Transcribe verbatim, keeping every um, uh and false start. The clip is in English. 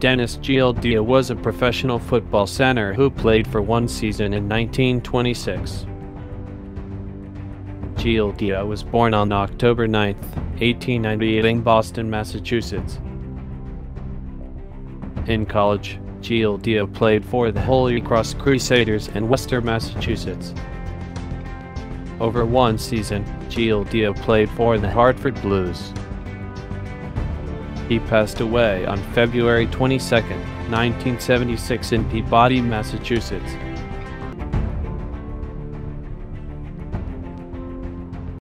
Dennis Gildea was a professional football center who played for one season in nineteen twenty-six. Gildea was born on October ninth, eighteen ninety-eight in Boston, Massachusetts. In college, Gildea played for the Holy Cross Crusaders in Worcester, Massachusetts. Over one season, Gildea played for the Hartford Blues. He passed away on February twenty-second, nineteen seventy-six in Peabody, Massachusetts.